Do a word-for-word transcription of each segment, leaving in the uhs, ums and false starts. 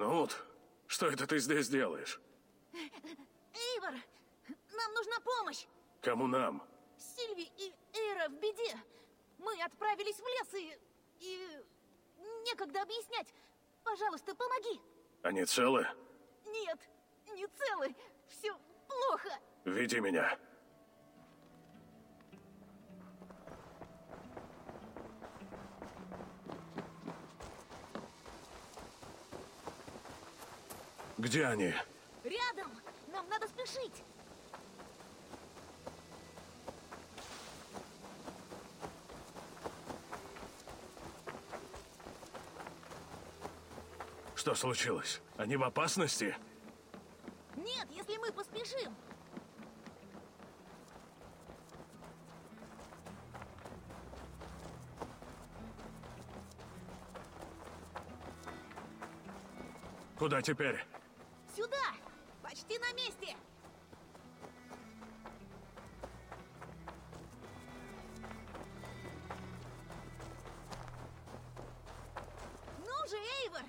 Кнут, что это ты здесь делаешь? Эйвор, нам нужна помощь. Кому нам? Сильви и Эйра в беде. Мы отправились в лес и... и... некогда объяснять. Пожалуйста, помоги. Они целы? Нет, не целы. Все плохо. Веди меня. Где они? Рядом. Нам надо спешить. Что случилось? Они в опасности? Нет, если мы поспешим. Куда теперь? Сюда! Почти на месте! Ну же, Эйвор!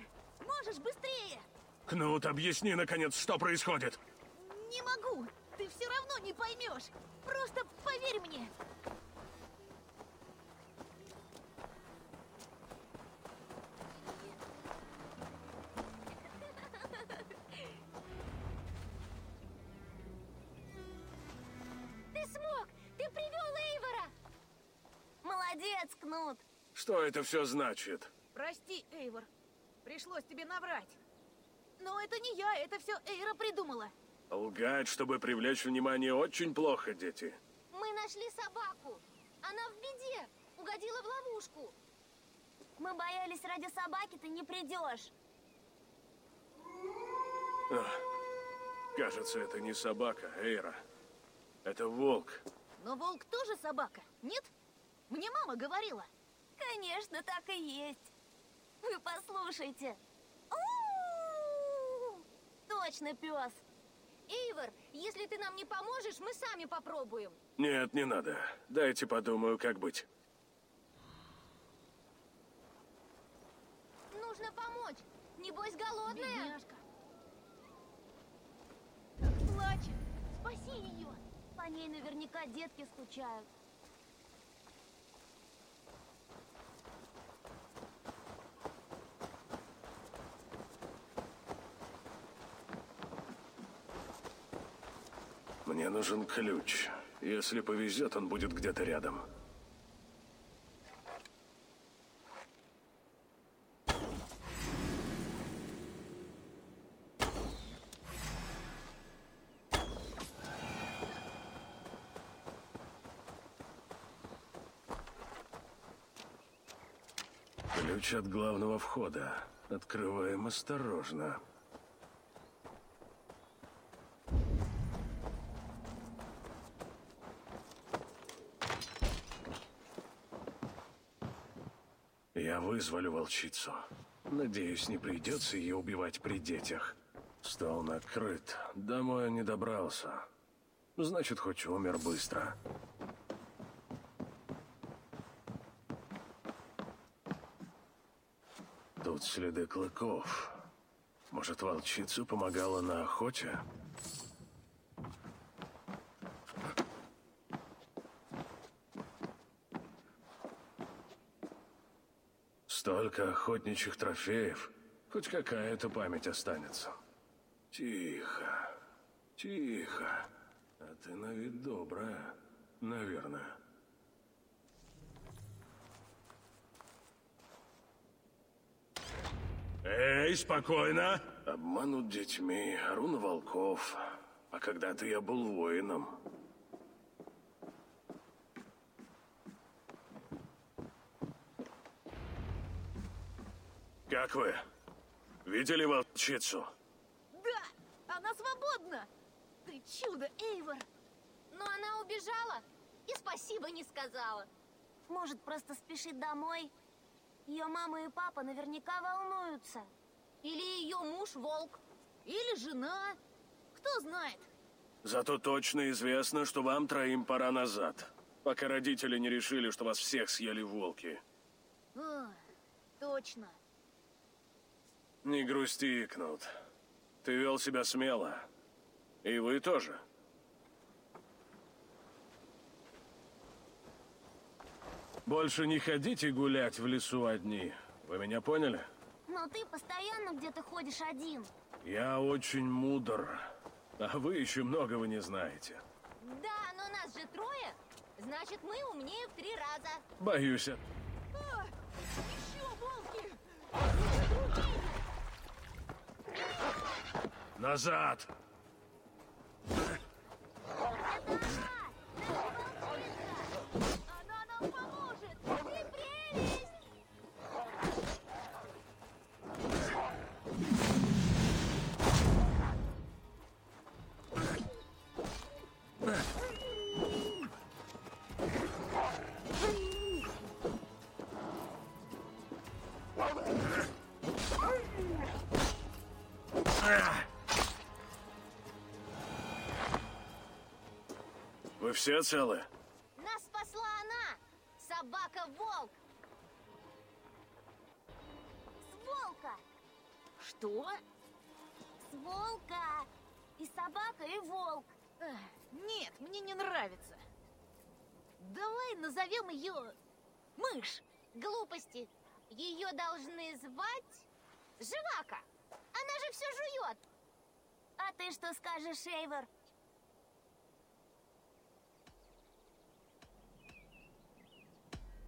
Можешь быстрее! Кнут, объясни, наконец, что происходит! Не могу! Ты все равно не поймешь! Просто поверь мне! Что это все значит? Прости, Эйвор. Пришлось тебе наврать. Но это не я, это все Эйра придумала. Лгать, чтобы привлечь внимание, очень плохо, дети. Мы нашли собаку. Она в беде. Угодила в ловушку. Мы боялись, ради собаки ты не придешь. Ах, кажется, это не собака, Эйра. Это волк. Но волк тоже собака, нет? Мне мама говорила. Конечно, так и есть. Вы послушайте. У-у-у! Точно пес. Эйвор, если ты нам не поможешь, мы сами попробуем. Нет, не надо. Дайте подумаю, как быть. Нужно помочь. Небось, голодная. Бедняжка. Плачет. Спаси ее. По ней наверняка детки скучают. Мне нужен ключ. Если повезет, он будет где-то рядом. Ключ от главного входа. Открываем осторожно. Я вызволю волчицу. Надеюсь, не придется ее убивать при детях. Стол накрыт. Домой он не добрался. Значит, хоть умер быстро. Тут следы клыков. Может, волчицу помогала на охоте? Столько охотничьих трофеев, хоть какая-то память останется. Тихо, тихо. А ты на вид добрая, наверное. Эй, спокойно! Обманут детьми, ору на волков. А когда-то я был воином. Как вы? Видели волчицу? Да! Она свободна! Ты чудо, Эйвор! Но она убежала и спасибо не сказала. Может, просто спешит домой? Ее мама и папа наверняка волнуются. Или ее муж волк, или жена. Кто знает? Зато точно известно, что вам троим пора назад. Пока родители не решили, что вас всех съели волки. А, точно. Не грусти, Кнут. Ты вел себя смело. И вы тоже. Больше не ходите гулять в лесу одни. Вы меня поняли? Но ты постоянно где-то ходишь один. Я очень мудр. А вы еще многого не знаете. Да, но нас же трое. Значит, мы умнее в три раза. Боюсь. А, еще волки! Назад! Вы все целы? Нас спасла она! Собака-волк! С волка! Что? С волка! И собака, и волк! Эх, нет, мне не нравится. Давай назовем ее мышь. Глупости. Ее должны звать Живака. Она же все жует. А ты что скажешь, Эйвор?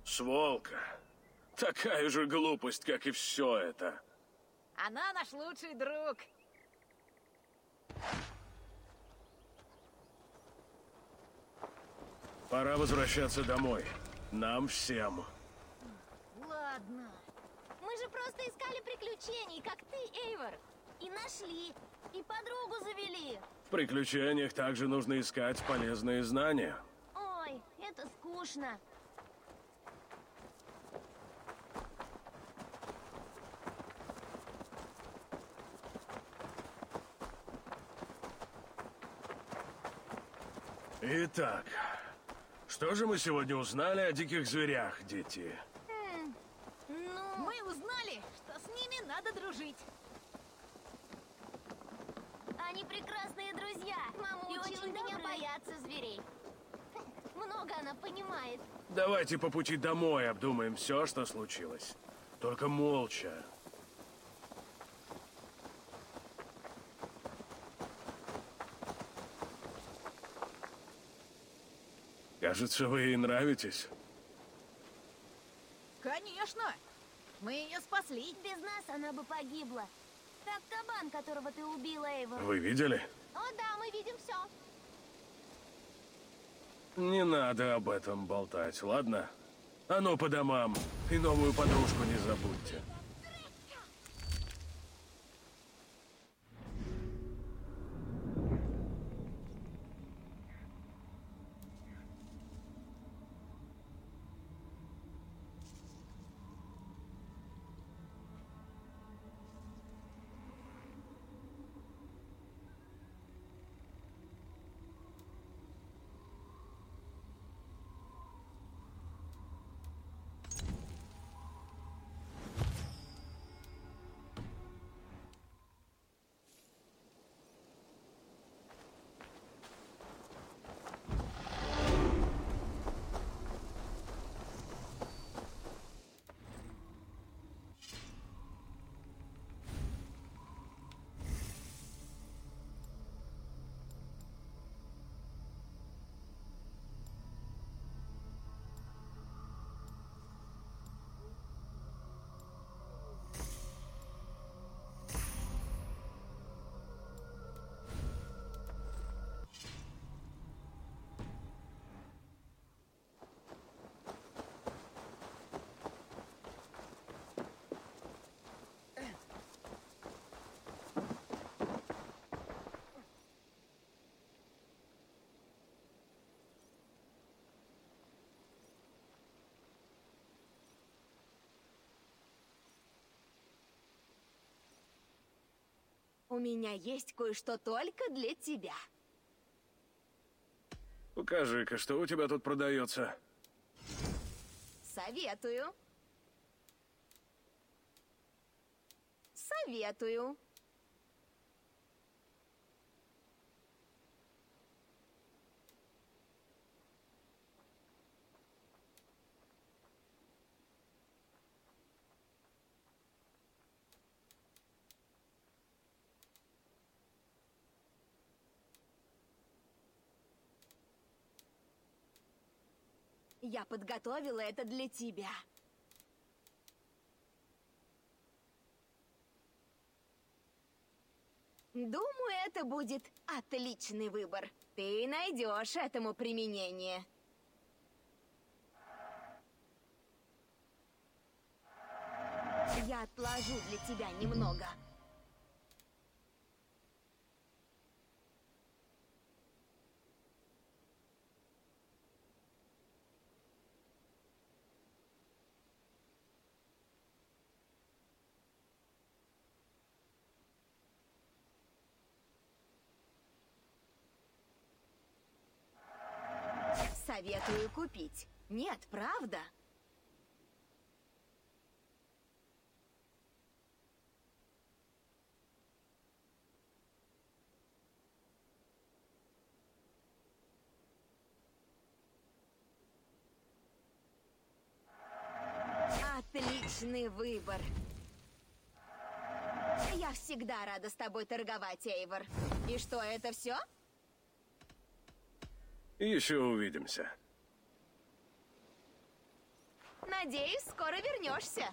Сволка. Такая же глупость, как и все это. Она наш лучший друг. Пора возвращаться домой. Нам всем. Ладно. Мы же просто искали приключений, как ты, Эйвор. И нашли. И подругу завели. В приключениях также нужно искать полезные знания. Ой, это скучно. Итак, что же мы сегодня узнали о диких зверях, дети? Хм, ну... Мы узнали, что с ними надо дружить. Они прекрасные друзья. Мама и учила меня бояться зверей. Много она понимает. Давайте по пути домой обдумаем все, что случилось. Только молча. Кажется, вы ей нравитесь. Конечно. Мы ее спасли. Без нас она бы погибла. Так кабан, которого ты убила, Эйвор. Вы видели? О, да, мы видим все. Не надо об этом болтать, ладно? А ну по домам. И новую подружку не забудьте. У меня есть кое-что только для тебя. Покажи-ка, что у тебя тут продается. Советую. советую. Я подготовила это для тебя. Думаю, это будет отличный выбор. Ты найдешь этому применение. Я отложу для тебя немного. Советую купить. Нет, правда? Отличный выбор. Я всегда рада с тобой торговать, Эйвор. И что, это все? Еще увидимся. Надеюсь, скоро вернешься.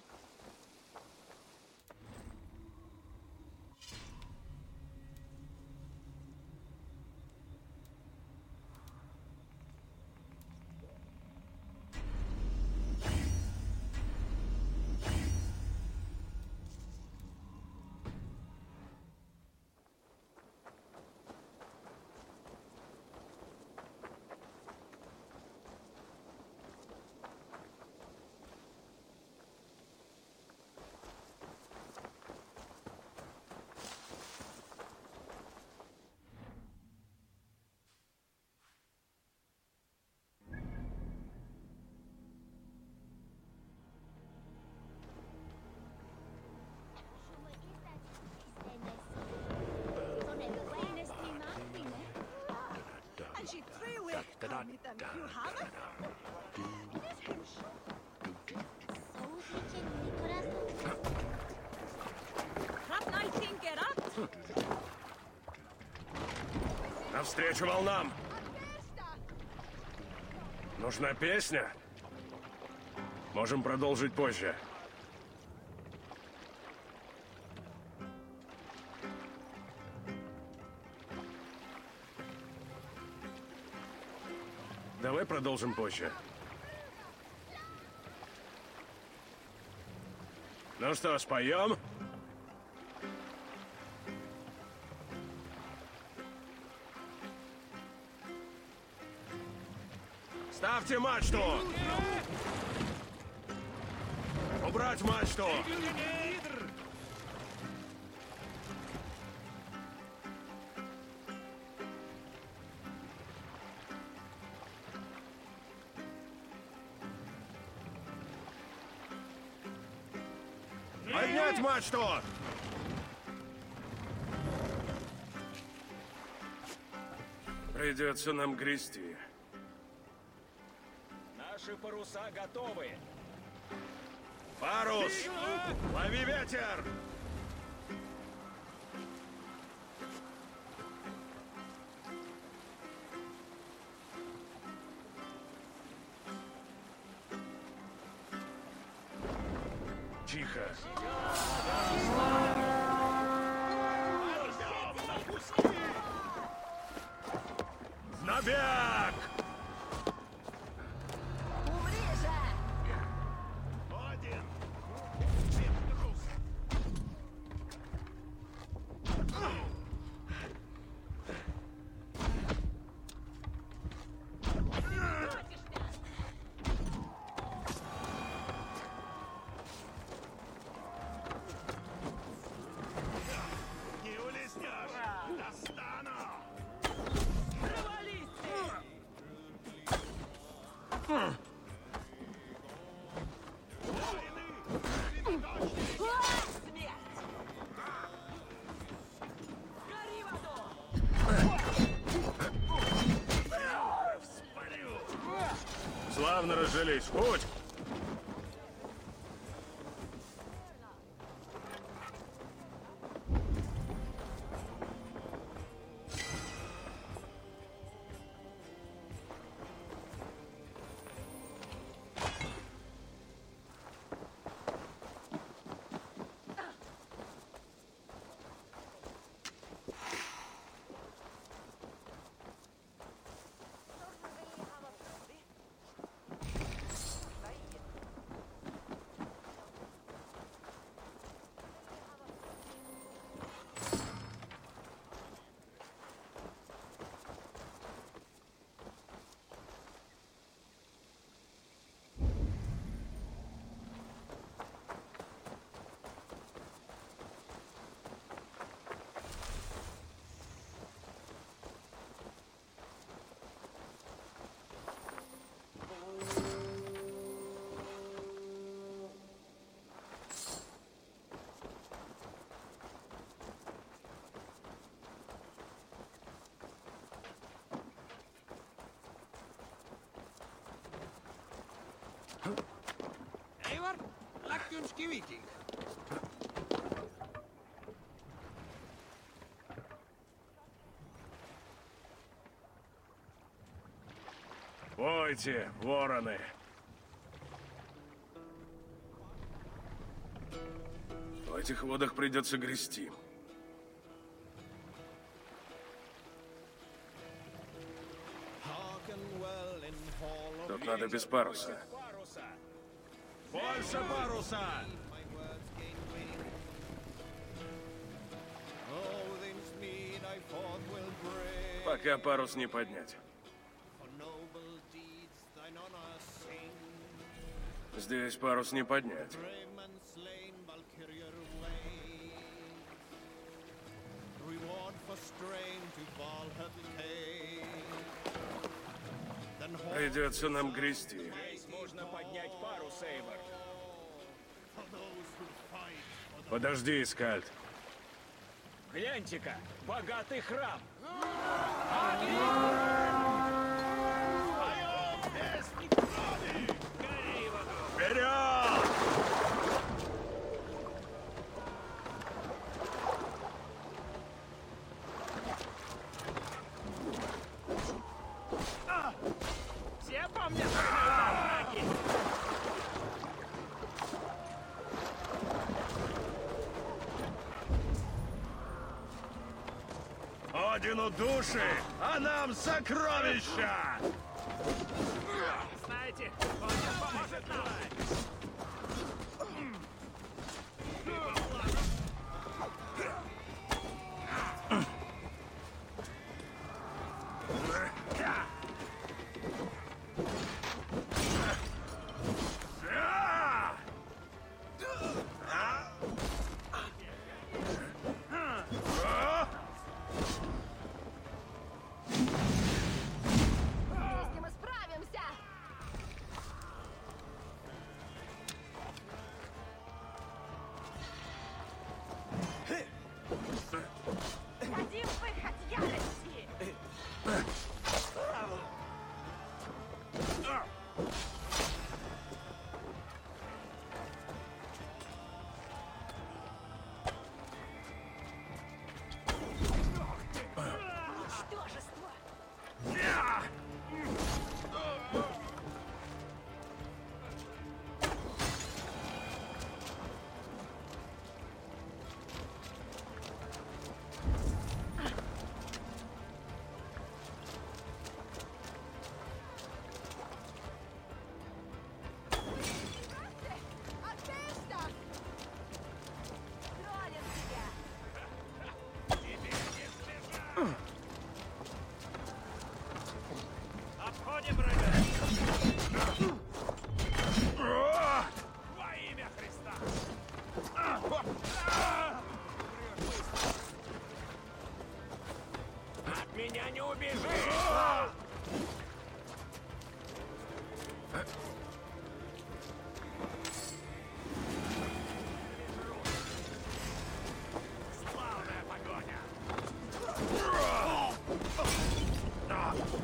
Навстречу волнам! Нужна песня? Можем продолжить позже. Давай продолжим позже. Ну что, споем? Ставьте мачту! Убрать мачту! Поднять мачту! Придется нам грести. Наши паруса готовы. Парус! Лови ветер! Тихо. Набег! славно разжились. В путь! Эйвор, лактюнский викинг. Пойте, вороны. В этих водах придется грести. Тут надо без паруса. Больше паруса! Пока парус не поднять. Здесь парус не поднять. Придется нам грести. Можно поднять пару, Сейвор. Подожди, Скальд. Гляньте-ка, богатый храм. Вперед! Все помнят? Одину души, а нам сокровища! Знаете, он поможет нам!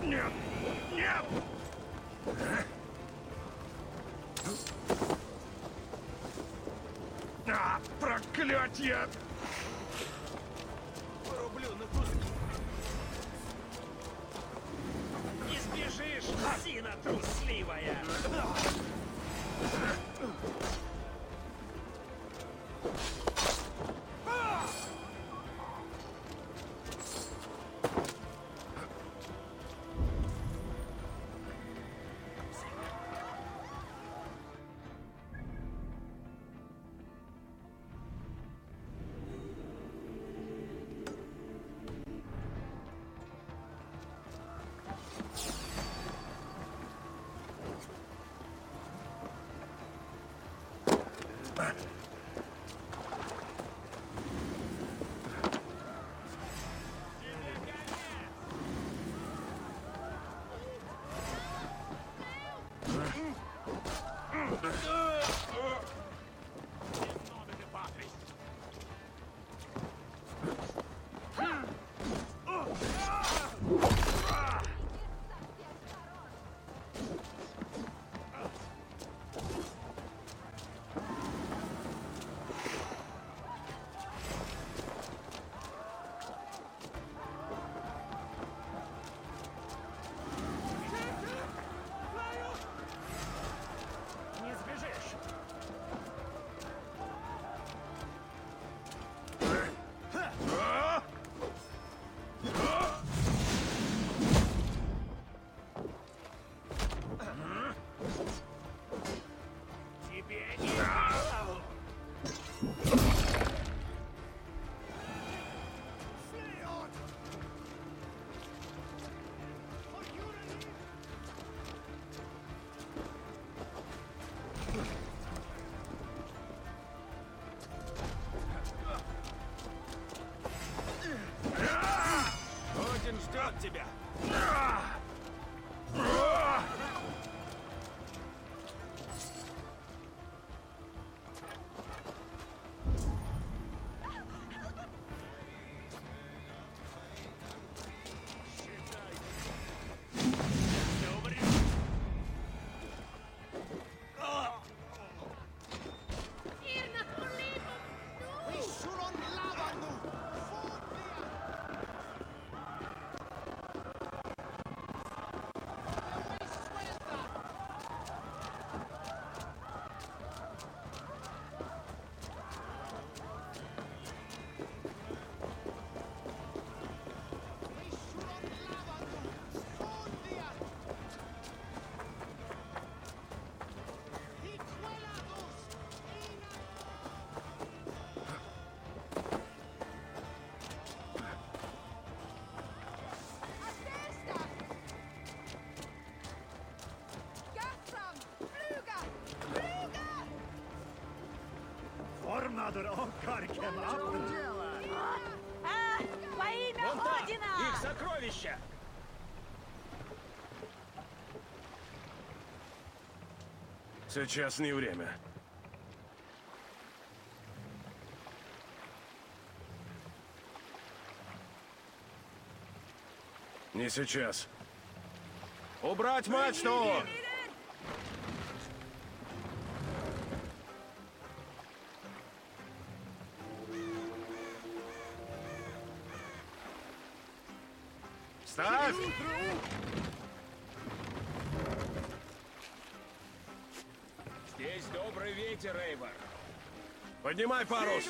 Нет! Нет! проклятье! Порублю на куски. Не сбежишь, сина трусливая! Тебя. Во имя Одина! Их сокровища! Сейчас не время. Не сейчас. Убрать мачту! Здесь добрый ветер, Эйвор. Поднимай парус.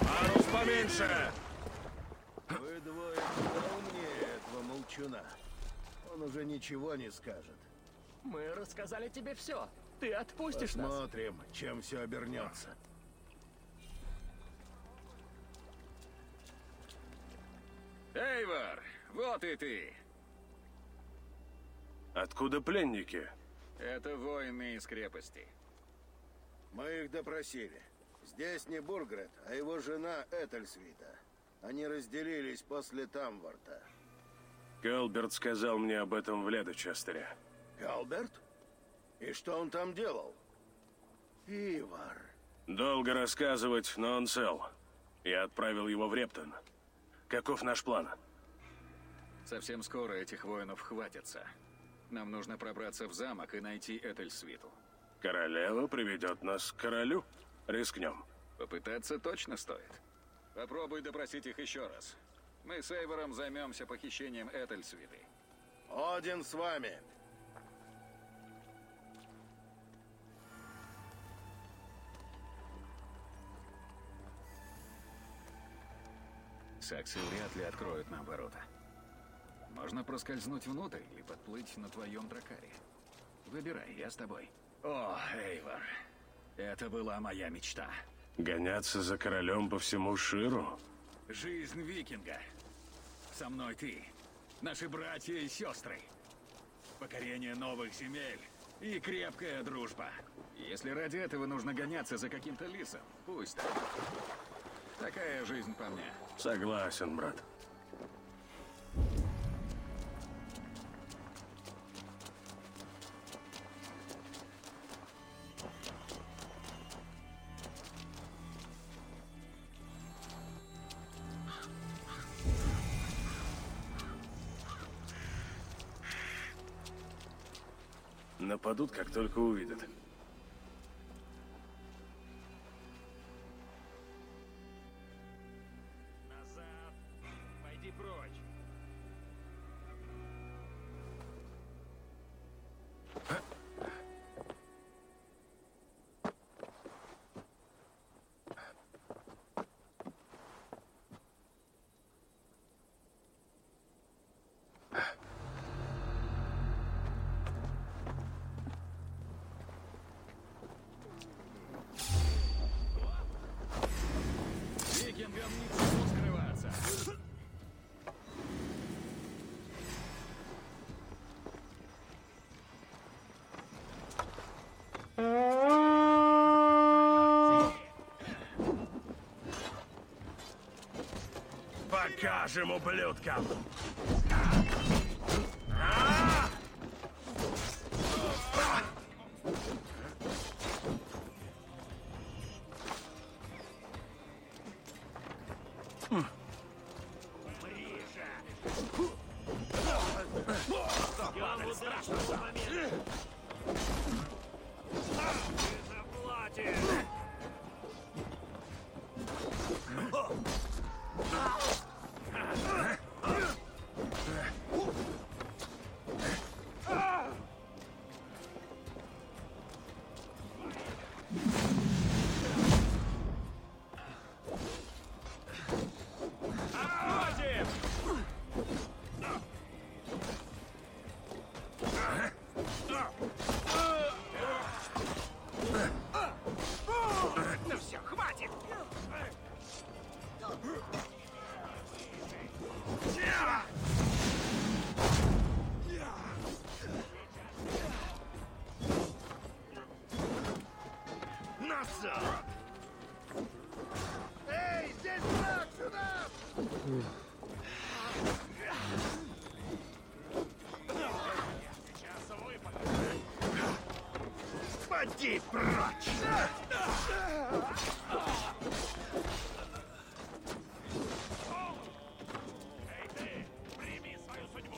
Парус поменьше. Вы двое умнее этого молчуна. Он уже ничего не скажет. Мы рассказали тебе все. Ты отпустишь нас? Посмотрим, чем все обернется. Эйвор, вот и ты. Откуда пленники? Это воины из крепости. Мы их допросили. Здесь не Бургрет, а его жена Этельсвита. Они разделились после Тамворта. Калберт сказал мне об этом в Ледочестере. Калберт? И что он там делал? Ивар. Долго рассказывать, но он цел. Я отправил его в Рептон. Каков наш план? Совсем скоро этих воинов хватится. Нам нужно пробраться в замок и найти Этельсвиту. Королева приведет нас к королю. Рискнем. Попытаться точно стоит. Попробуй допросить их еще раз. Мы с Эйвором займемся похищением Этельсвиты. Один с вами. Саксы вряд ли откроют нам ворота. Можно проскользнуть внутрь или подплыть на твоем дракаре. Выбирай, я с тобой. О, Эйвор, это была моя мечта. Гоняться за королем по всему Ширу? Жизнь викинга. Со мной ты, наши братья и сестры. Покорение новых земель и крепкая дружба. Если ради этого нужно гоняться за каким-то лисом, пусть так. Такая жизнь по мне. Согласен, брат. Нападут, как только увидят. Назад! Пойди прочь! Покажем ублюдкам! Иди прочь! Эй ты, прими свою судьбу!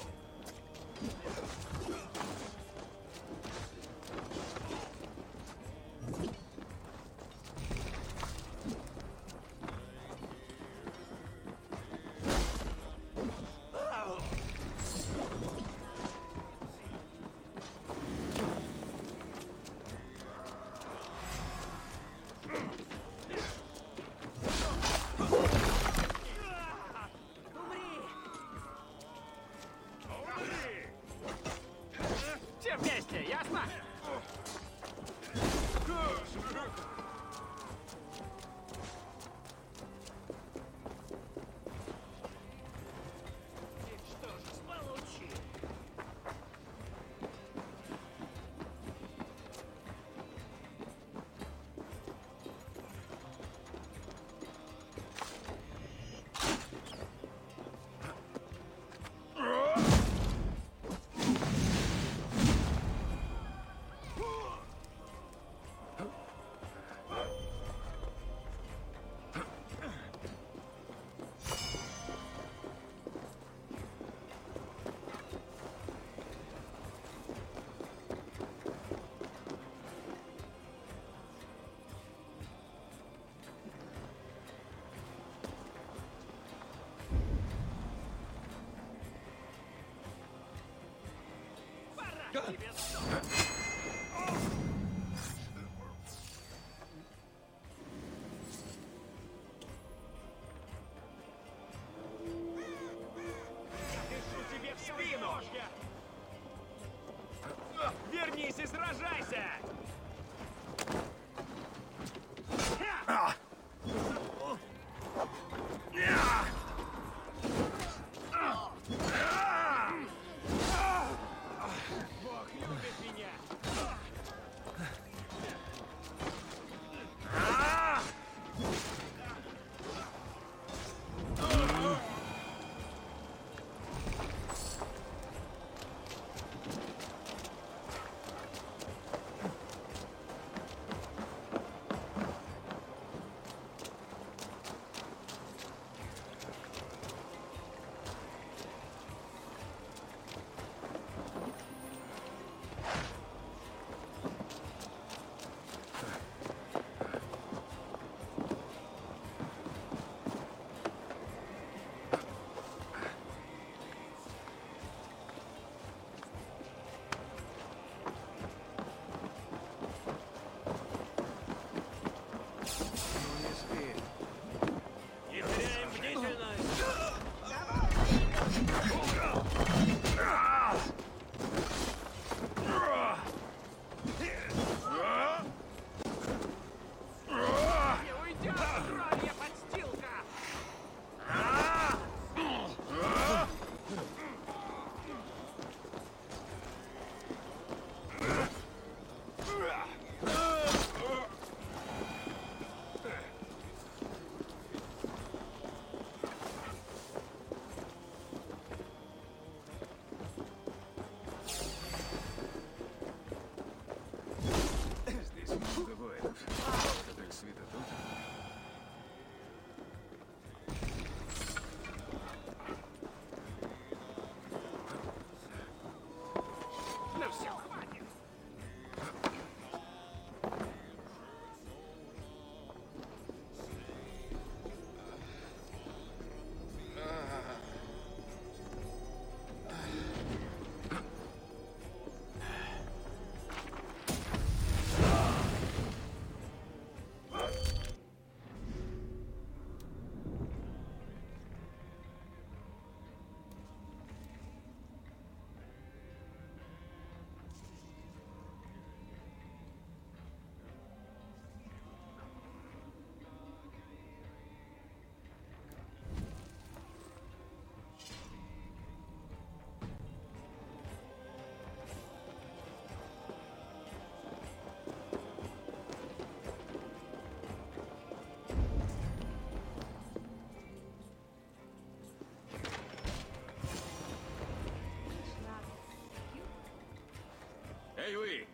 Эй, вы!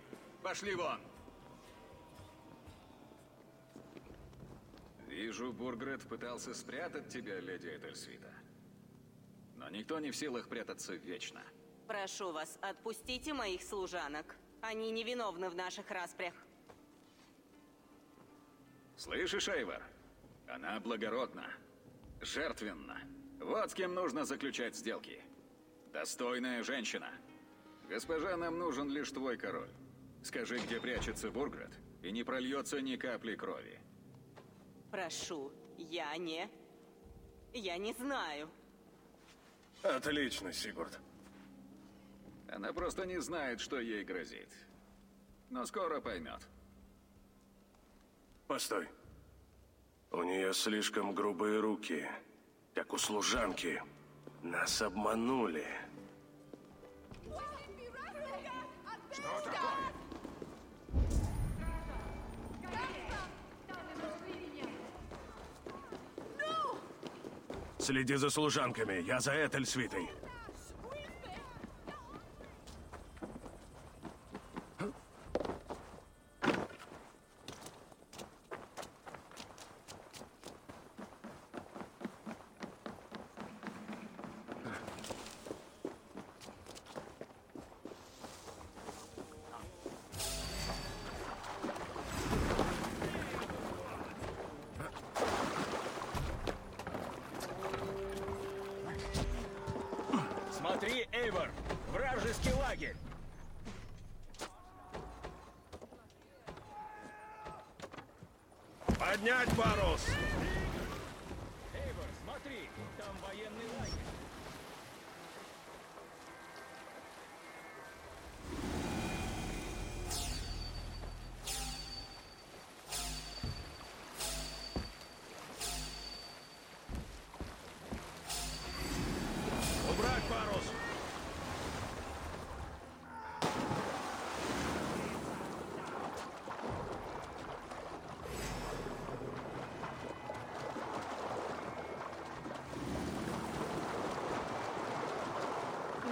Пошли вон! Вижу, Бургрет пытался спрятать тебя, леди Этельсвита. Но никто не в силах прятаться вечно. Прошу вас, отпустите моих служанок. Они невиновны в наших распрях. Слышишь, Эйвор? Она благородна, жертвенна. Вот с кем нужно заключать сделки. Достойная женщина. Госпожа, нам нужен лишь твой король. Скажи, где прячется Бургрет, и не прольется ни капли крови. Прошу, я не... Я не знаю. Отлично, Сигурд. Она просто не знает, что ей грозит. Но скоро поймет. Постой. У нее слишком грубые руки, как у служанки. Нас обманули. Что такое? Следи за служанками, я за Этельсвитой. Смотри, Эйвор, вражеский лагерь! Поднять парус! Эйвор, смотри, там военный лагерь.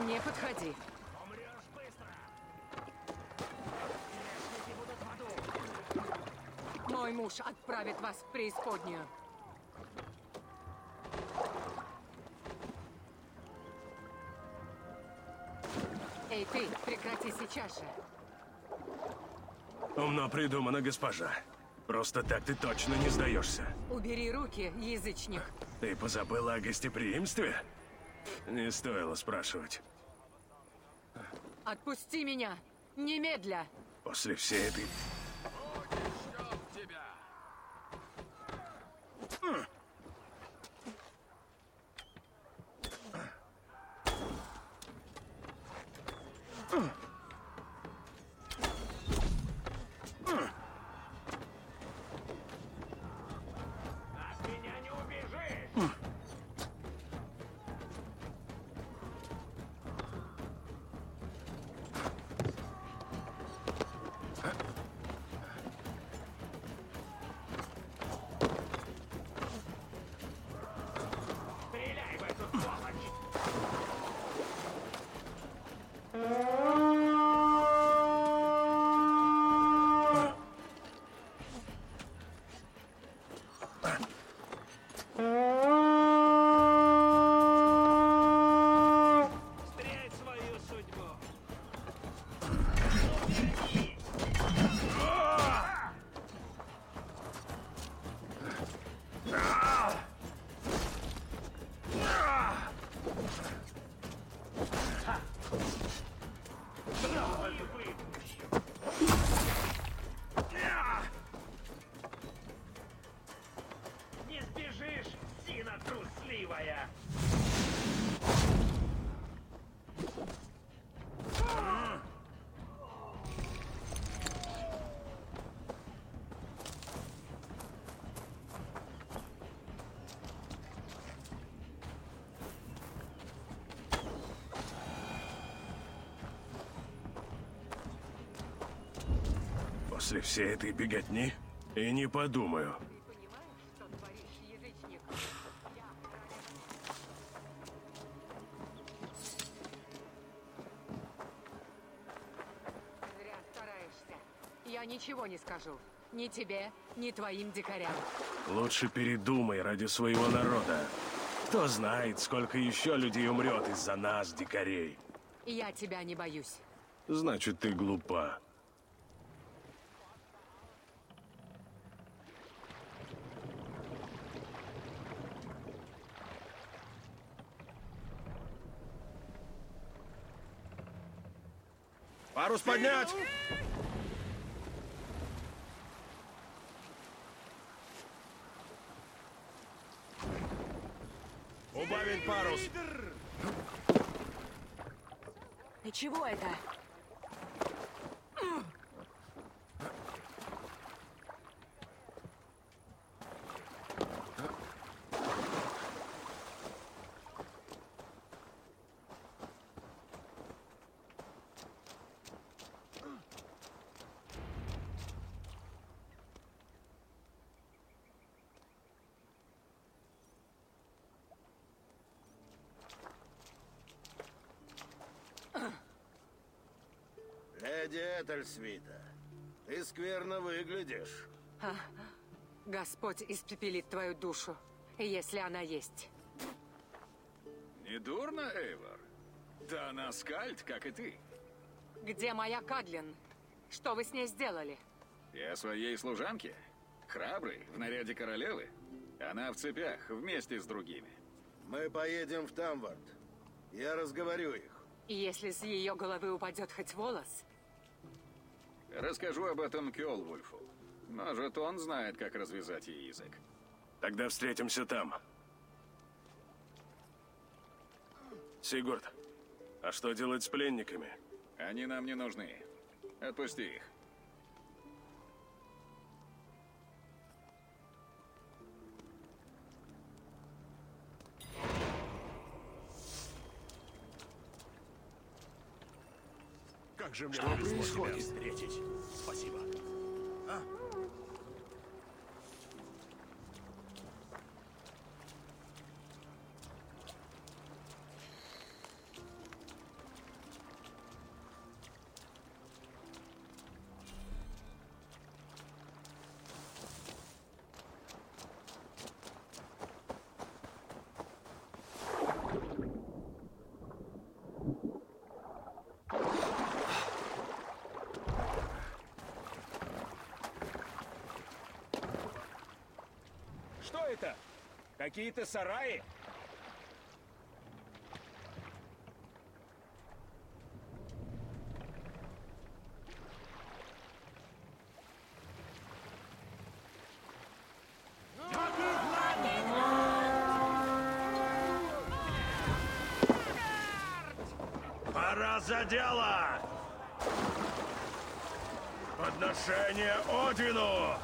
Не подходи. Умрешь быстро. Грешники будут в аду. Мой муж отправит вас в преисподнюю. Эй, ты, прекрати сейчас же. Умно придумано, госпожа. Просто так ты точно не сдаешься. Убери руки, язычник. Ты позабыла о гостеприимстве? Не стоило спрашивать. Отпусти меня! Немедля! После всей этой... После всей этой беготни и не подумаю. Ничего не скажу. Ни тебе, ни твоим дикарям. Лучше передумай ради своего народа. Кто знает, сколько еще людей умрет из-за нас, дикарей. Я тебя не боюсь. Значит, ты глупа. Парус поднять! Убавить парус. И чего это? Этельсвита, ты скверно выглядишь. А, Господь испепелит твою душу, если она есть. Недурно, Эйвор? Да она скальд, как и ты. Где моя Кадлин? Что вы с ней сделали? Я своей служанке. Храбрый, в наряде королевы. Она в цепях, вместе с другими. Мы поедем в Тамворт. Я разговорю их. Если с ее головы упадет хоть волос... Расскажу об этом Кьолвульфу. Может, он знает, как развязать ей язык. Тогда встретимся там. Сигурд, а что делать с пленниками? Они нам не нужны. Отпусти их. Как же мне повезло тебя встретить. Спасибо. А? Какие-то сараи? Пора за дело! Подношение Одину!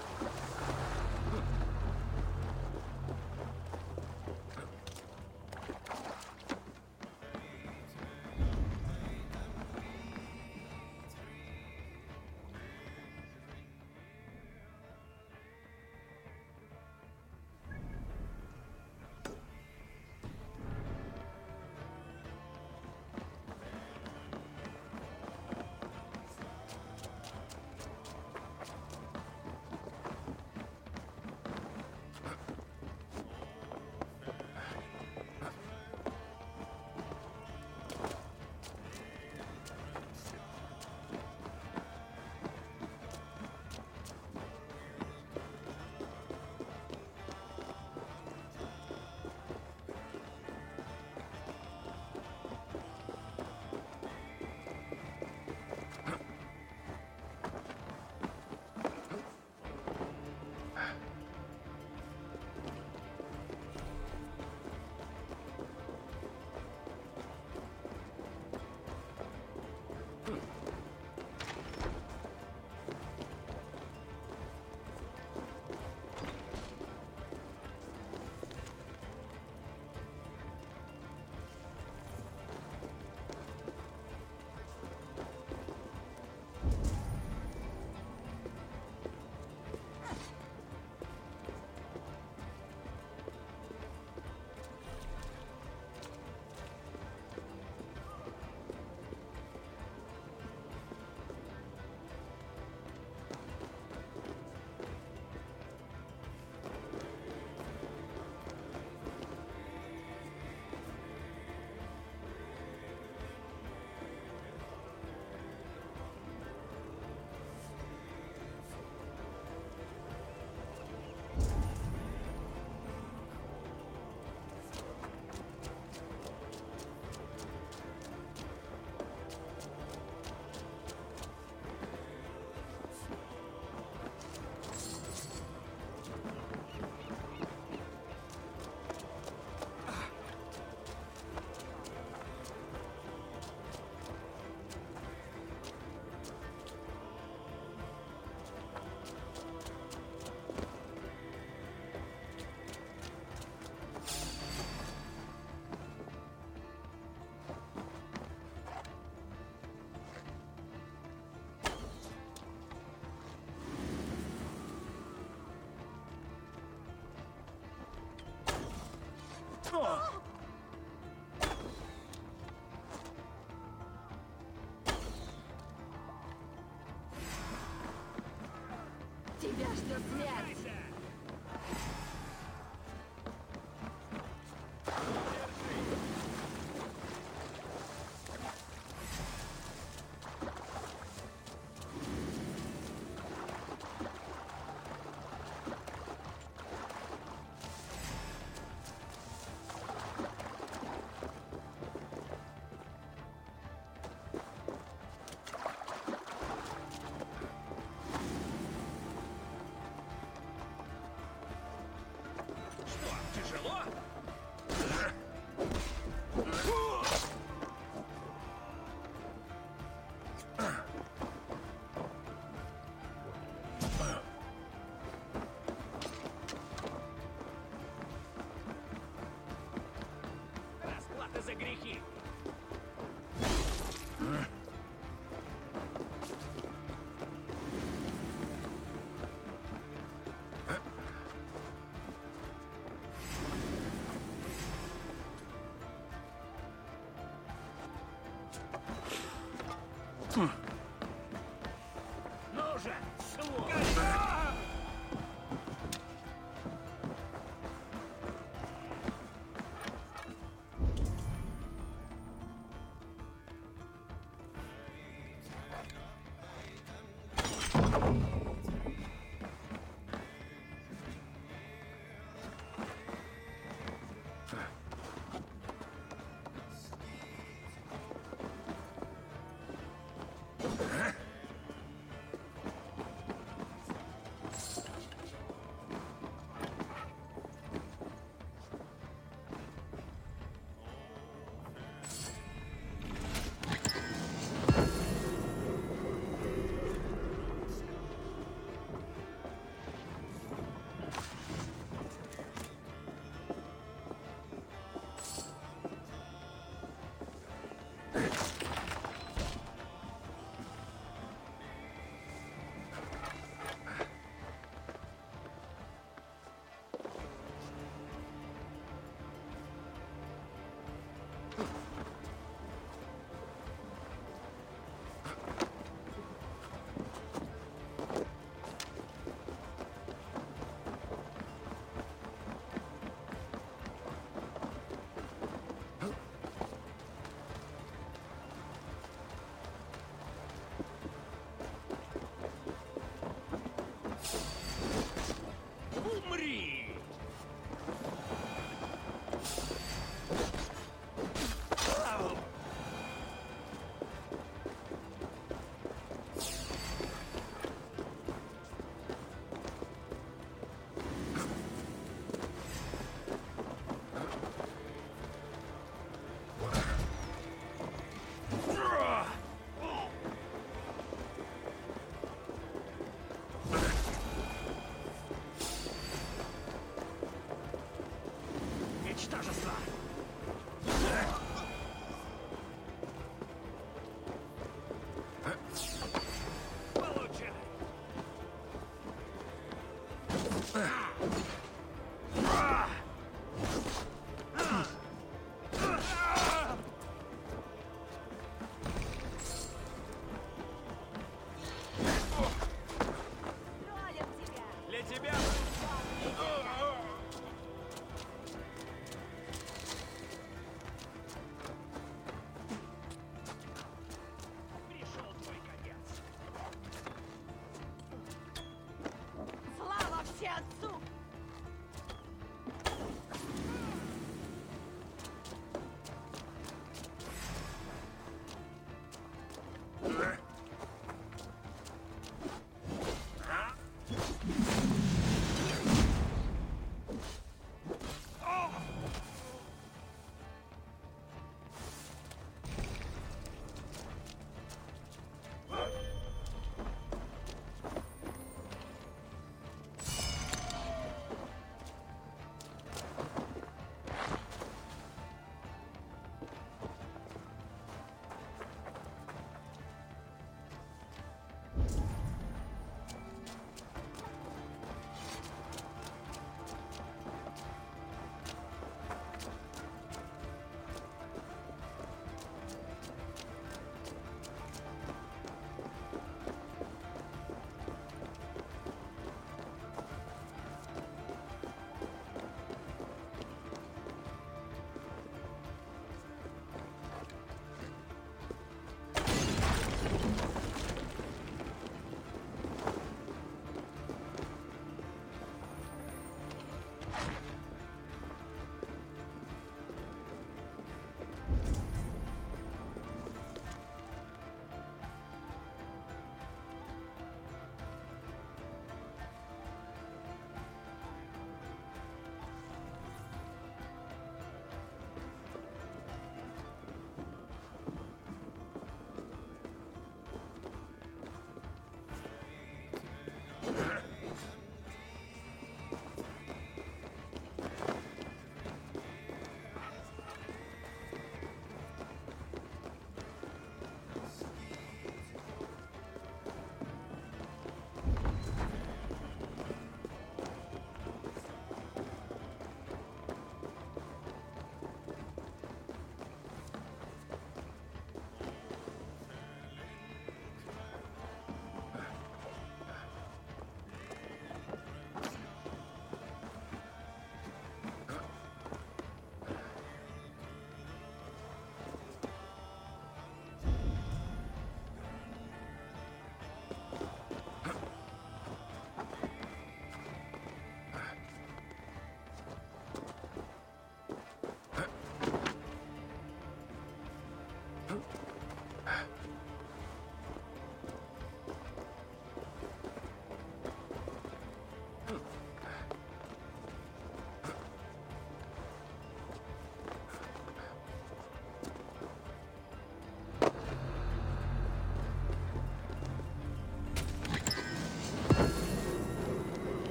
Oh! Тебя ждет смерть!